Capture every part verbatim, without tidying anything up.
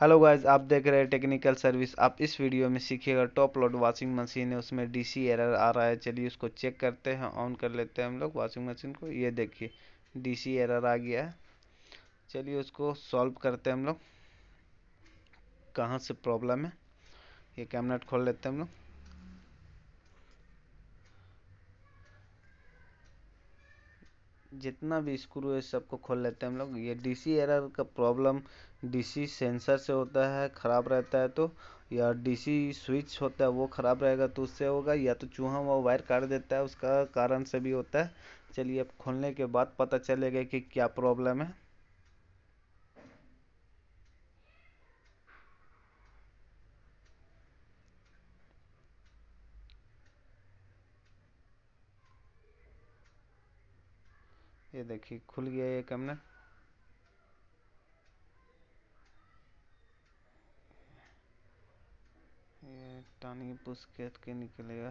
Hello guys, आप देख रहे हैं टेक्निकल सर्विस। आप इस वीडियो में सीखिएगा टॉप लोड वाशिंग मशीन है, उसमें डीसी एरर आ रहा है। चलिए उसको चेक करते हैं। ऑन कर लेते हैं हम लोग वाशिंग मशीन को। ये देखिए डीसी एरर आ गया है। चलिए उसको सॉल्व करते हैं हम लोग। कहाँ से प्रॉब्लम है, ये कैबिनेट खोल लेते हैं हम लोग। जितना भी स्क्रू है सबको खोल लेते हैं हम लोग। ये डीसी एरर का प्रॉब्लम डीसी सेंसर से होता है, ख़राब रहता है तो, या डीसी स्विच होता है वो ख़राब रहेगा तो उससे होगा, या तो चूहा वो वायर काट देता है उसका कारण से भी होता है। चलिए अब खोलने के बाद पता चलेगा कि क्या प्रॉब्लम है। ये देखिए खुल गया ये कैबिनेट। ये टानी पुश के निकलेगा,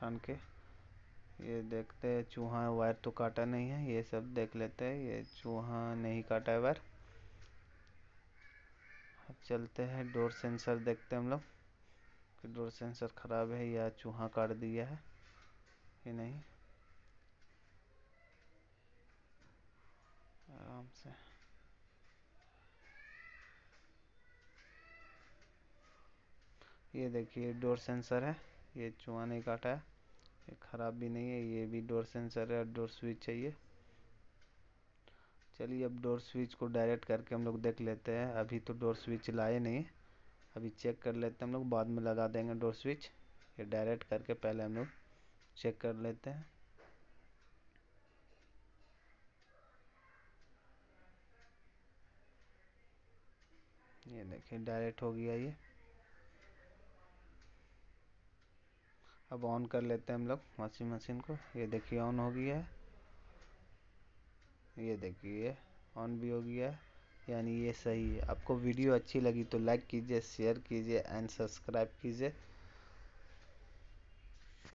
टान के ये देखते हैं। चूहा वायर तो काटा नहीं है, ये सब देख लेते हैं। ये चूहा नहीं काटा है वायर। अब चलते हैं डोर सेंसर देखते हैं हम लोग कि डोर सेंसर खराब है या चूहा काट दिया है ये नहीं। आराम से ये देखिए डोर सेंसर है, ये चूहा नहीं काटा है, ये खराब भी नहीं है, ये भी डोर सेंसर है और डोर स्विच है ये। चलिए अब डोर स्विच को डायरेक्ट करके हम लोग देख लेते हैं। अभी तो डोर स्विच लाए नहीं, अभी चेक कर लेते हैं हम लोग, बाद में लगा देंगे डोर स्विच। ये डायरेक्ट करके पहले हम लोग चेक कर लेते हैं। ये देखिए डायरेक्ट हो गया ये। अब ऑन कर लेते हैं हम लोग वॉशिंग मशीन को। ये देखिए ऑन हो गया है, ये देखिए ऑन भी हो गया है, यानी ये सही है। आपको वीडियो अच्छी लगी तो लाइक कीजिए, शेयर कीजिए एंड सब्सक्राइब कीजिए।